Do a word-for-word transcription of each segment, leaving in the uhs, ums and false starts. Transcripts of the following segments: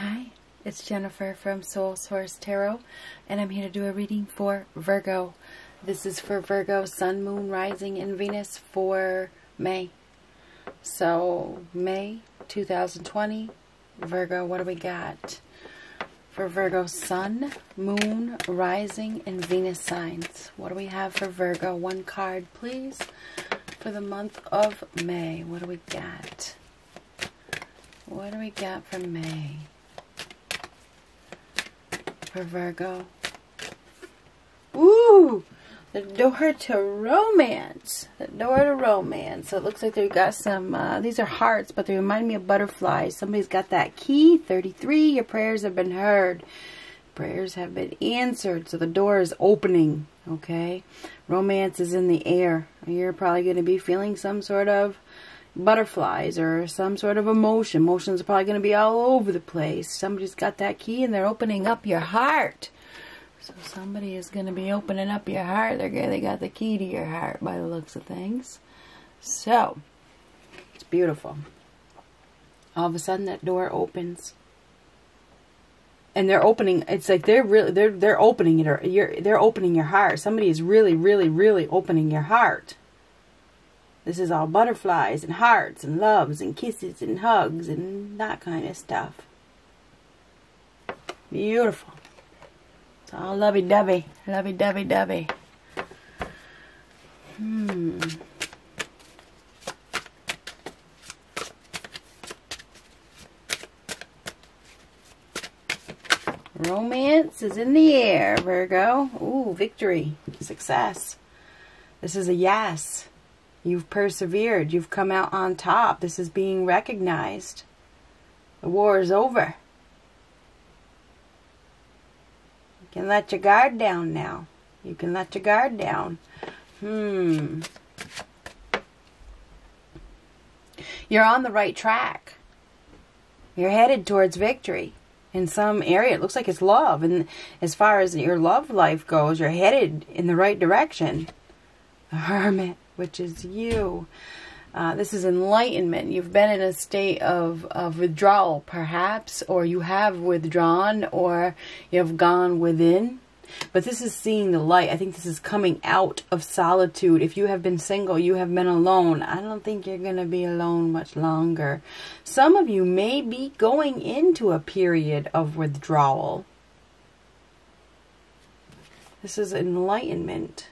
Hi, it's Jennifer from Soul Source Tarot, and I'm here to do a reading for Virgo. This is for Virgo, Sun, Moon, Rising, and Venus for May. So, May two thousand twenty, Virgo, what do we got? For Virgo, Sun, Moon, Rising, and Venus signs. What do we have for Virgo? One card, please, for the month of May. What do we got? What do we got for May? For Virgo. Ooh! The door to romance. The door to romance. So it looks like they've got some, uh, these are hearts, but they remind me of butterflies. Somebody's got that key. thirty-three, your prayers have been heard. Prayers have been answered. So the door is opening, okay? Romance is in the air. You're probably going to be feeling some sort of butterflies or some sort of emotion. Emotions are probably going to be all over the place. Somebody's got that key and they're opening up your heart. So somebody is going to be opening up your heart. They're, they got the key to your heart by the looks of things. So, it's beautiful. All of a sudden that door opens. And they're opening, it's like they're really, they're, they're opening it. You're, they're opening your heart. Somebody is really, really, really opening your heart. This is all butterflies and hearts and loves and kisses and hugs and that kind of stuff. Beautiful. It's all lovey-dovey. Lovey-dovey-dovey. Hmm. Romance is in the air, Virgo. Ooh, victory. Success. This is a yes. You've persevered. You've come out on top. This is being recognized. The war is over. You can let your guard down now. You can let your guard down. Hmm. You're on the right track. You're headed towards victory. In some area, it looks like it's love. And as far as your love life goes, you're headed in the right direction. The Hermit, which is you. Uh, this is enlightenment. You've been in a state of, of withdrawal, perhaps, or you have withdrawn, or you have gone within. But this is seeing the light. I think this is coming out of solitude. If you have been single, you have been alone. I don't think you're going to be alone much longer. Some of you may be going into a period of withdrawal. This is enlightenment.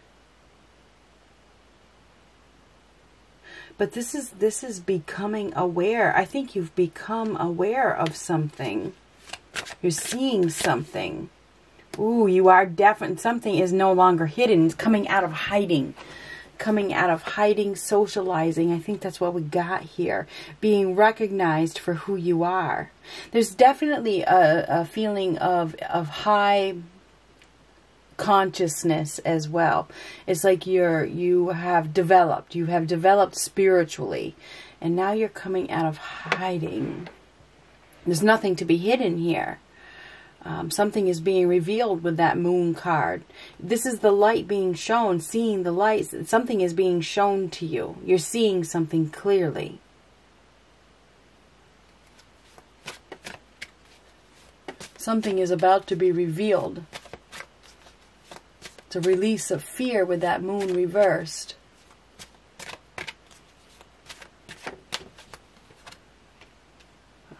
But this is this is becoming aware. I think you've become aware of something. You're seeing something. Ooh, you are definitely, something is no longer hidden. It's coming out of hiding. Coming out of hiding, socializing. I think that's what we got here. Being recognized for who you are. There's definitely a, a feeling of, of high consciousness as well. It's like you're you have developed you have developed spiritually, and now you're coming out of hiding. There's nothing to be hidden here. Um, something is being revealed with that moon card. This is the light being shown. Seeing the light, something is being shown to you. You're seeing something clearly. Something is about to be revealed. It's a release of fear with that moon reversed.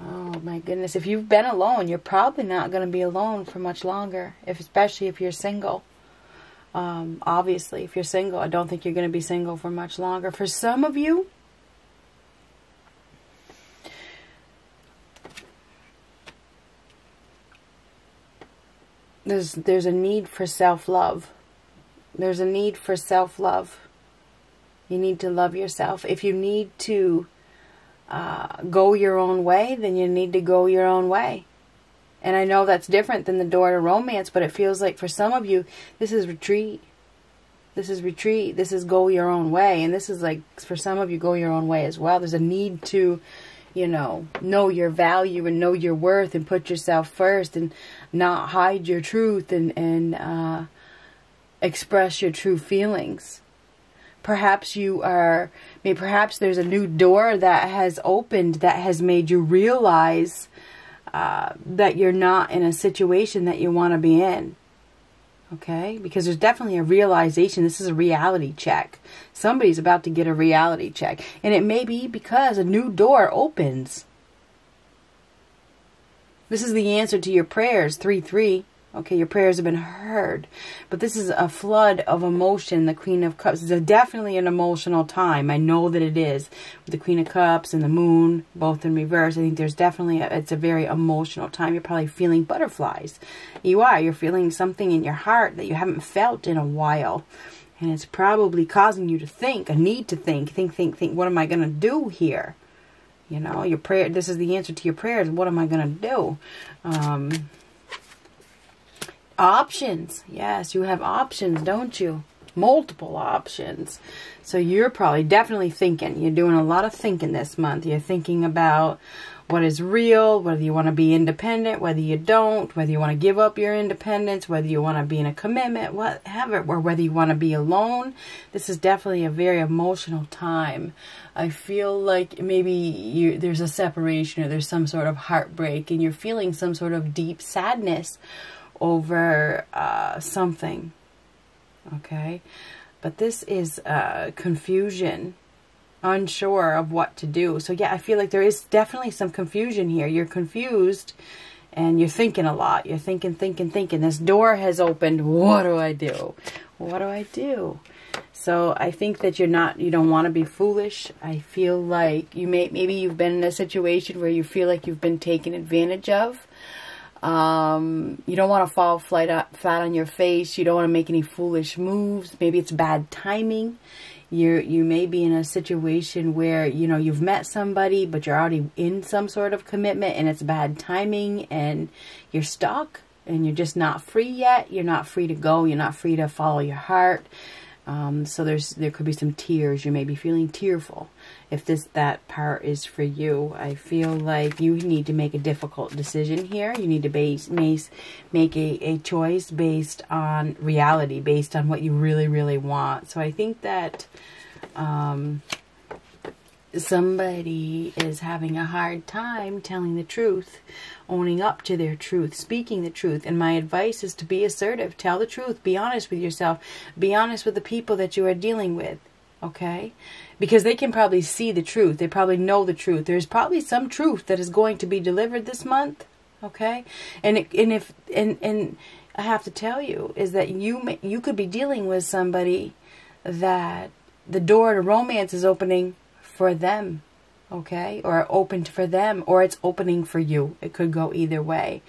Oh my goodness. If you've been alone, you're probably not going to be alone for much longer. If, especially if you're single. Um, obviously, if you're single, I don't think you're going to be single for much longer. For some of you, there's, there's a need for self-love. There's a need for self-love. You need to love yourself. If you need to uh, go your own way, then you need to go your own way. And I know that's different than the door to romance, but it feels like for some of you, this is retreat. This is retreat. This is go your own way. And this is like, for some of you, go your own way as well. There's a need to, you know, know your value and know your worth and put yourself first and not hide your truth and, and, uh, express your true feelings. Perhaps you are, I mean, perhaps there's a new door that has opened that has made you realize uh, that you're not in a situation that you want to be in. Okay? Because there's definitely a realization. This is a reality check. Somebody's about to get a reality check. And it may be because a new door opens. This is the answer to your prayers, three three. Okay, your prayers have been heard. But this is a flood of emotion, the Queen of Cups. It's definitely an emotional time. I know that it is. With the Queen of Cups and the Moon, both in reverse, I think there's definitely, a, it's a very emotional time. You're probably feeling butterflies. You are. You're feeling something in your heart that you haven't felt in a while. And it's probably causing you to think, a need to think. Think, think, think. What am I going to do here? You know, your prayer, this is the answer to your prayers. What am I going to do? Um... Options. Yes, you have options, don't you? Multiple options. So you're probably definitely thinking. You're doing a lot of thinking this month. You're thinking about what is real, whether you want to be independent, whether you don't, whether you want to give up your independence, whether you want to be in a commitment, whatever, or whether you want to be alone. This is definitely a very emotional time. I feel like maybe you, there's a separation or there's some sort of heartbreak and you're feeling some sort of deep sadness over uh, something, okay? But this is uh, confusion, unsure of what to do. So yeah, I feel like there is definitely some confusion here. You're confused and you're thinking a lot. You're thinking, thinking, thinking. This door has opened. What do I do? What do I do? So I think that you're not, you don't want to be foolish. I feel like you may, maybe you've been in a situation where you feel like you've been taken advantage of. Um, you don't want to fall flat on your face. You don't want to make any foolish moves. Maybe it's bad timing. You you may be in a situation where, you know, you've met somebody, but you're already in some sort of commitment and it's bad timing and you're stuck and you're just not free yet. You're not free to go. You're not free to follow your heart. Um, so there's, there could be some tears. You may be feeling tearful. If this, that part is for you, I feel like you need to make a difficult decision here. You need to base, base make a, a choice based on reality, based on what you really, really want. So I think that, um, somebody is having a hard time telling the truth, owning up to their truth, speaking the truth. And my advice is to be assertive. Tell the truth. Be honest with yourself. Be honest with the people that you are dealing with. Okay? Because they can probably see the truth. They probably know the truth. There's probably some truth that is going to be delivered this month. Okay? And it, and if and and I have to tell you is that you may, you could be dealing with somebody that the door to romance is opening for them, okay, or opened for them, or it's opening for you. It could go either way.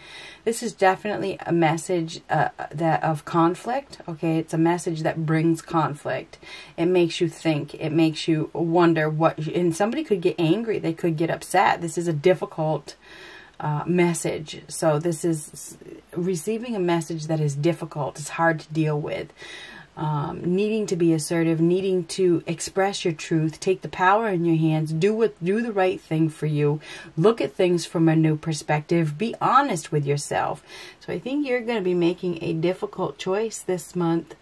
This is definitely a message uh, that of conflict, okay? It's a message that brings conflict. It makes you think. It makes you wonder what, and somebody could get angry. They could get upset. This is a difficult uh, message. So this is receiving a message that is difficult. It's hard to deal with. Um, needing to be assertive, needing to express your truth, take the power in your hands, do what, do the right thing for you, look at things from a new perspective, be honest with yourself. So I think you're going to be making a difficult choice this month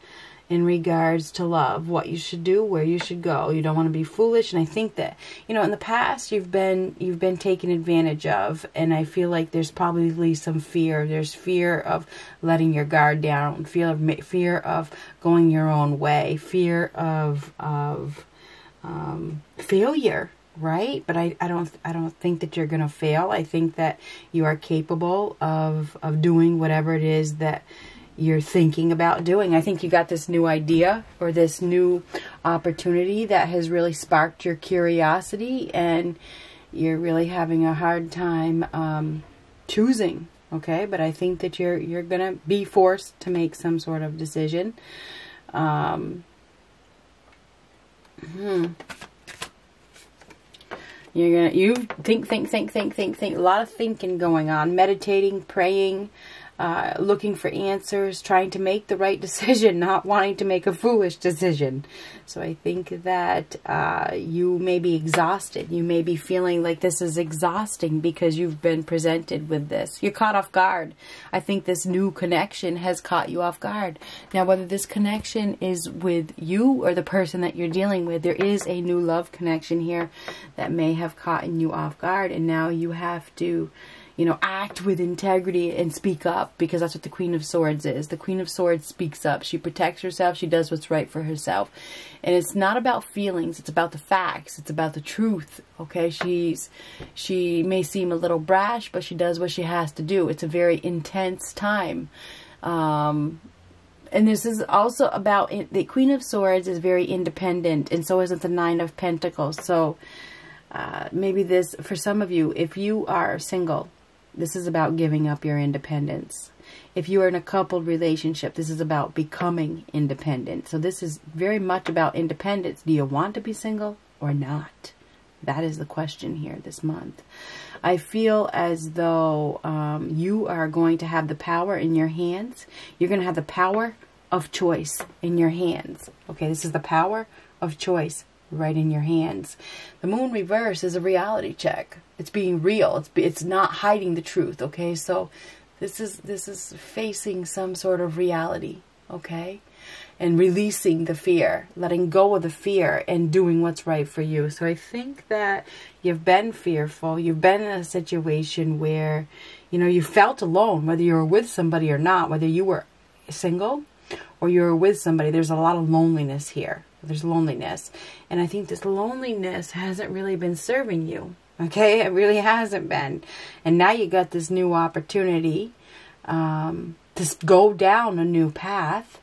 in regards to love, what you should do, where you should go. You don't want to be foolish. And I think that, you know, in the past you've been, you've been taken advantage of. And I feel like there's probably some fear. There's fear of letting your guard down, fear of, fear of going your own way, fear of, of, um, failure. Right? But I, I don't, I don't think that you're going to fail. I think that you are capable of, of doing whatever it is that you're thinking about doing. I think you got this new idea or this new opportunity that has really sparked your curiosity and you're really having a hard time um, choosing, okay? But I think that you're you're going to be forced to make some sort of decision. Um, hmm. You're going to, you think, think, think, think, think, think. A lot of thinking going on. Meditating, praying, Uh, looking for answers, trying to make the right decision, not wanting to make a foolish decision. So I think that uh, you may be exhausted. You may be feeling like this is exhausting because you've been presented with this. You're caught off guard. I think this new connection has caught you off guard. Now, whether this connection is with you or the person that you're dealing with, there is a new love connection here that may have caught you off guard. And now you have to you know, act with integrity and speak up, because that's what the Queen of Swords is. The Queen of Swords speaks up. She protects herself. She does what's right for herself. And it's not about feelings. It's about the facts. It's about the truth. Okay. She's, she may seem a little brash, but she does what she has to do. It's a very intense time. Um, And this is also about, the Queen of Swords is very independent, and so isn't the Nine of Pentacles. So uh, maybe this, for some of you, if you are single, this is about giving up your independence. If you are in a coupled relationship, this is about becoming independent. So this is very much about independence. Do you want to be single or not? That is the question here this month. I feel as though um, you are going to have the power in your hands. You're going to have the power of choice in your hands. Okay, this is the power of choice right in your hands. The moon reverse is a reality check. It's being real. It's it's not hiding the truth. Okay, so this is this is facing some sort of reality. Okay, and releasing the fear, letting go of the fear, and doing what's right for you. So I think that you've been fearful. You've been in a situation where, you know, you felt alone, whether you were with somebody or not, whether you were single or you were with somebody. There's a lot of loneliness here. There's loneliness. And I think this loneliness hasn't really been serving you. Okay, it really hasn't been. And now you got this new opportunity um, to go down a new path.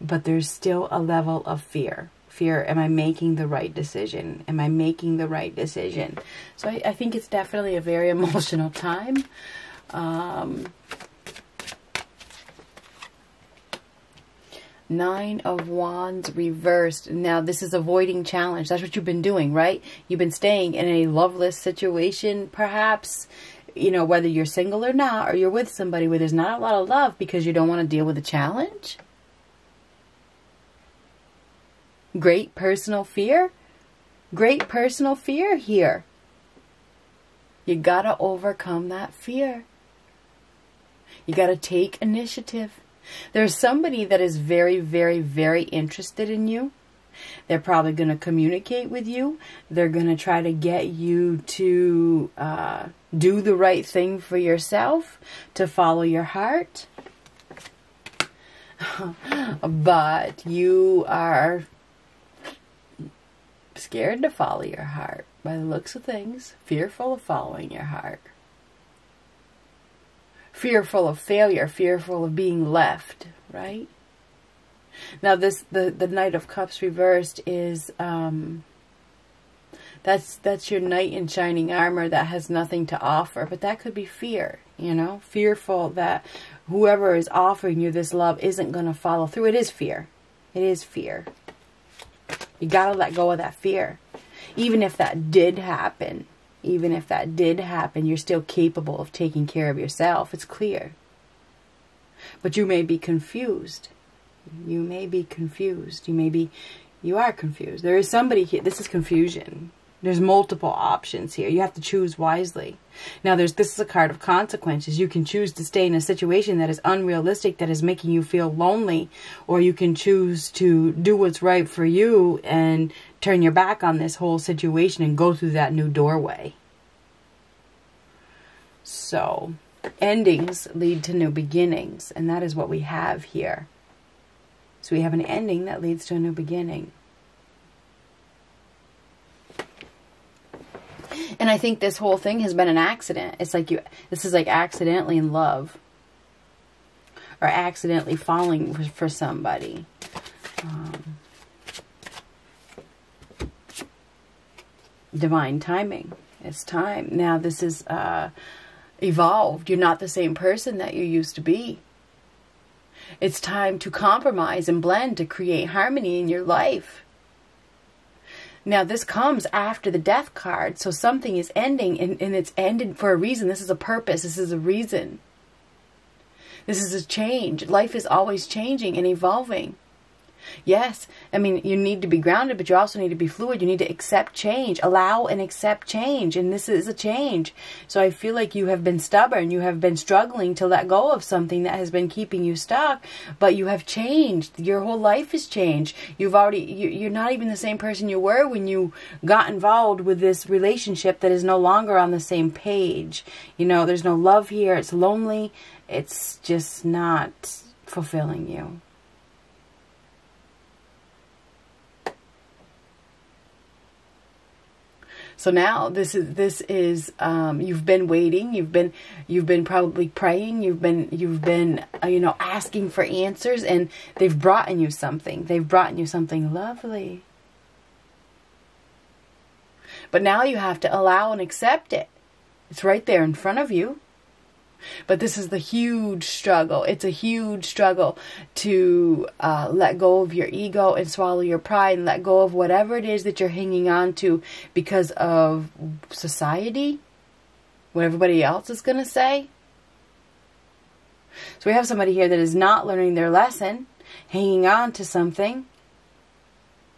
But there's still a level of fear. Fear, am I making the right decision? Am I making the right decision? So I, I think it's definitely a very emotional time. Um, Nine of Wands reversed. Now, this is avoiding challenge. That's what you've been doing, right? You've been staying in a loveless situation, perhaps. You know, whether you're single or not, or you're with somebody where there's not a lot of love because you don't want to deal with a challenge. Great personal fear. Great personal fear here. You got to overcome that fear. You got to take initiative. There's somebody that is very, very, very interested in you. They're probably going to communicate with you. They're going to try to get you to uh, do the right thing for yourself, to follow your heart. But you are scared to follow your heart by the looks of things, fearful of following your heart, fearful of failure, fearful of being left, right? Now this, the, the Knight of Cups reversed is, um, that's, that's your knight in shining armor that has nothing to offer, but that could be fear, you know, fearful that whoever is offering you this love isn't going to follow through. It is fear. It is fear. You got to let go of that fear. Even if that did happen, even if that did happen, you're still capable of taking care of yourself. It's clear. But you may be confused. You may be confused. You may be, you are confused. There is somebody here. This is confusion. There's multiple options here. You have to choose wisely. Now, there's this is a card of consequences. You can choose to stay in a situation that is unrealistic, that is making you feel lonely, or you can choose to do what's right for you and turn your back on this whole situation and go through that new doorway. So, endings lead to new beginnings, and that is what we have here. So we have an ending that leads to a new beginning. And I think this whole thing has been an accident. It's like you, this is like accidentally in love. Or accidentally falling for somebody. Um, divine timing. It's time. Now this is uh, evolved. You're not the same person that you used to be. It's time to compromise and blend to create harmony in your life. Now, this comes after the death card, so something is ending, and, and it's ended for a reason. This is a purpose. This is a reason. This is a change. Life is always changing and evolving. Yes, I mean, you need to be grounded, but you also need to be fluid. You need to accept change, allow and accept change. And this is a change. So I feel like you have been stubborn. You have been struggling to let go of something that has been keeping you stuck, but you have changed. Your whole life has changed. You've already, you, you're not even the same person you were when you got involved with this relationship that is no longer on the same page. You know, there's no love here. It's lonely. It's just not fulfilling you. So now this is this is um, you've been waiting, you've been you've been probably praying, you've been you've been uh, you know, asking for answers, and they've brought in you something. They've brought in you something lovely. But now you have to allow and accept it. It's right there in front of you. But this is the huge struggle. It's a huge struggle to uh, let go of your ego and swallow your pride and let go of whatever it is that you're hanging on to because of society, what everybody else is going to say. So we have somebody here that is not learning their lesson, hanging on to something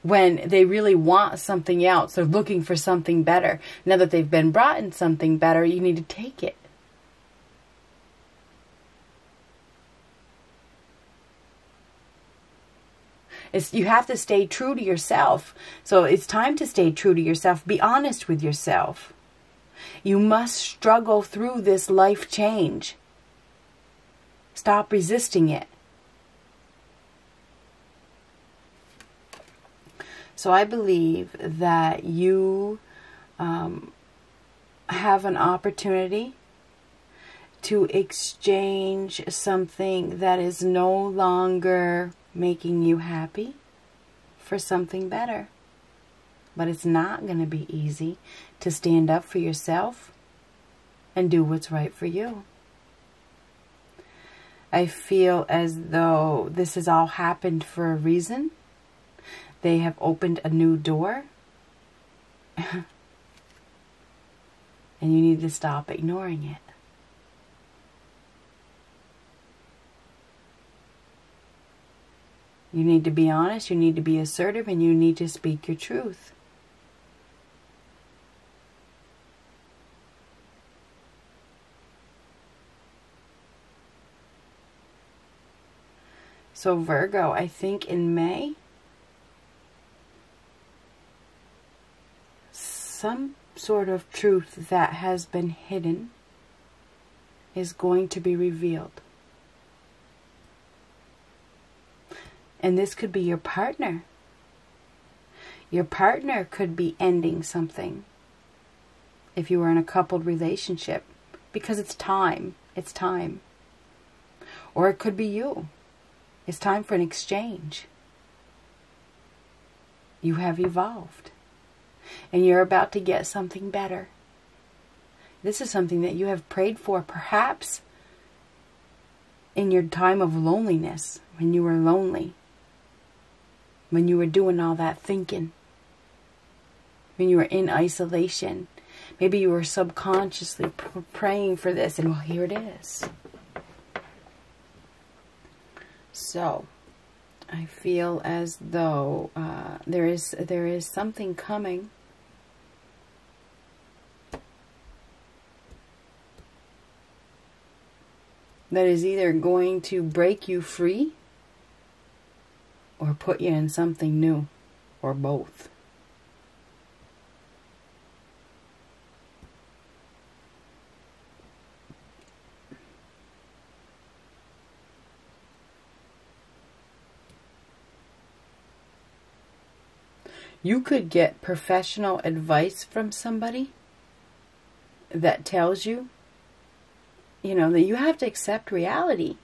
when they really want something else. They're looking for something better. Now that they've been brought in something better, you need to take it. It's, you have to stay true to yourself. So it's time to stay true to yourself. Be honest with yourself. You must struggle through this life change. Stop resisting it. So I believe that you um, have an opportunity to exchange something that is no longer making you happy for something better. But it's not going to be easy to stand up for yourself and do what's right for you. I feel as though this has all happened for a reason. They have opened a new door. And you need to stop ignoring it. You need to be honest, you need to be assertive, and you need to speak your truth. So Virgo, I think in May, some sort of truth that has been hidden is going to be revealed. And this could be your partner. Your partner could be ending something if you were in a coupled relationship, because it's time. It's time. Or it could be you. It's time for an exchange. You have evolved, and you're about to get something better. This is something that you have prayed for, perhaps in your time of loneliness, when you were lonely. When you were doing all that thinking. When you were in isolation. Maybe you were subconsciously pr praying for this. And well, here it is. So, I feel as though uh, there is there is something coming. That is either going to break you free, or put you in something new, or both. You could get professional advice from somebody that tells you, you know, that you have to accept reality.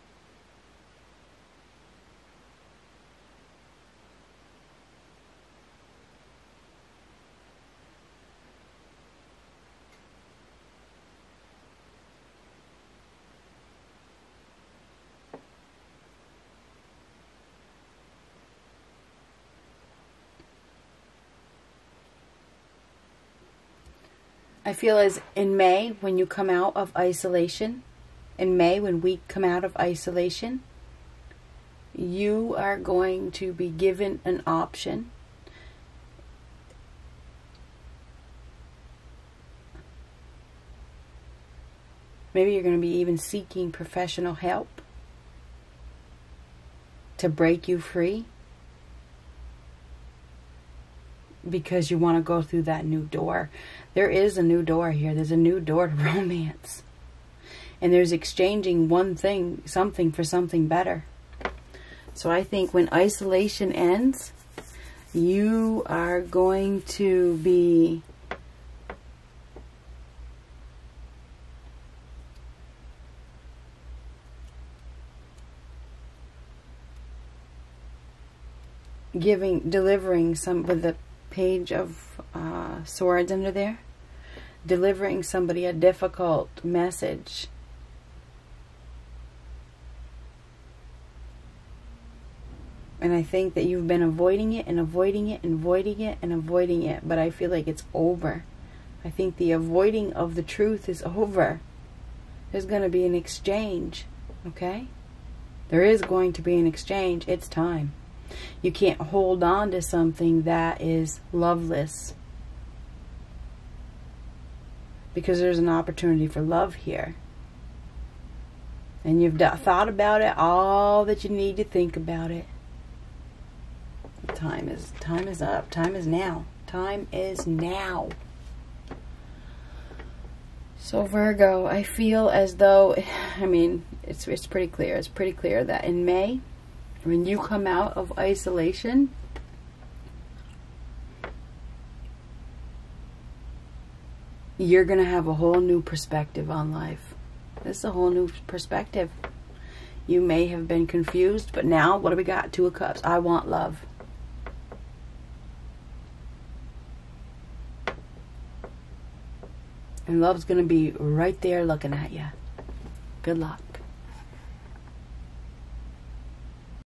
I feel as in May, when you come out of isolation, in May, when we come out of isolation, you are going to be given an option. Maybe you're going to be even seeking professional help to break you free, because you want to go through that new door. There is a new door here. There's a new door to romance. And there's exchanging one thing, something for something better. So I think when isolation ends, you are going to be giving, delivering some, with the Page of uh, Swords under there, delivering somebody a difficult message. And I think that you've been avoiding it and avoiding it and avoiding it and avoiding it, but I feel like it's over. I think the avoiding of the truth is over. There's going to be an exchange, okay? There is going to be an exchange. It's time. You can't hold on to something that is loveless, because there's an opportunity for love here. And you've thought about it all that you need to think about it. Time is, time is up. Time is now. Time is now. So Virgo, I feel as though, I mean, it's, it's pretty clear. It's pretty clear that in May, when you come out of isolation, you're going to have a whole new perspective on life. This is a whole new perspective. You may have been confused, but now what do we got? Two of Cups. I want love. And love's going to be right there looking at you. Good luck.